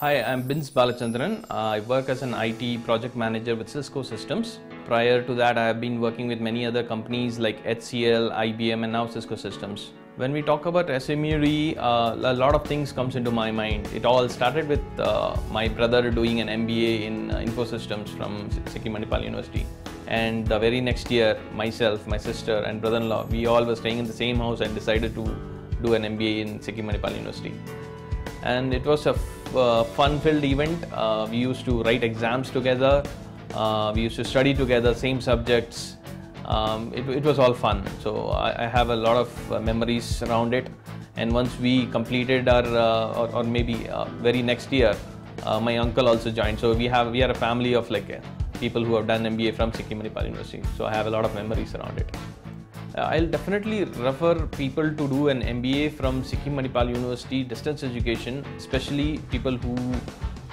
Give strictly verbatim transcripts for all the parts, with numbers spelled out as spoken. Hi, I'm Bince Balachandran. Uh, I work as an I T project manager with Cisco Systems. Prior to that, I have been working with many other companies like H C L, I B M, and now Cisco Systems. When we talk about S M E, uh, a lot of things comes into my mind. It all started with uh, my brother doing an M B A in uh, info systems from Sikkim Manipal University. And the very next year, myself, my sister, and brother-in-law, we all were staying in the same house and decided to do an M B A in Sikkim Manipal University. And it was a uh, fun-filled event. Uh, we used to write exams together. Uh, we used to study together, same subjects. Um, it, it was all fun. So I, I have a lot of uh, memories around it. And once we completed our, uh, or, or maybe uh, very next year, uh, my uncle also joined. So we have we are a family of like uh, people who have done M B A from Sikkim Manipal University. So I have a lot of memories around it. I'll definitely refer people to do an M B A from Sikkim Manipal University distance education, especially people who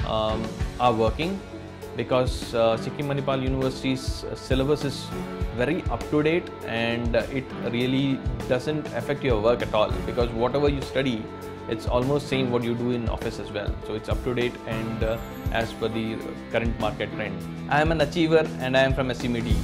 um, are working, because uh, Sikkim Manipal University's syllabus is very up to date and it really doesn't affect your work at all, because whatever you study, it's almost same what you do in office as well. So it's up to date and uh, as per the current market trend. I am an achiever and I am from S M E D.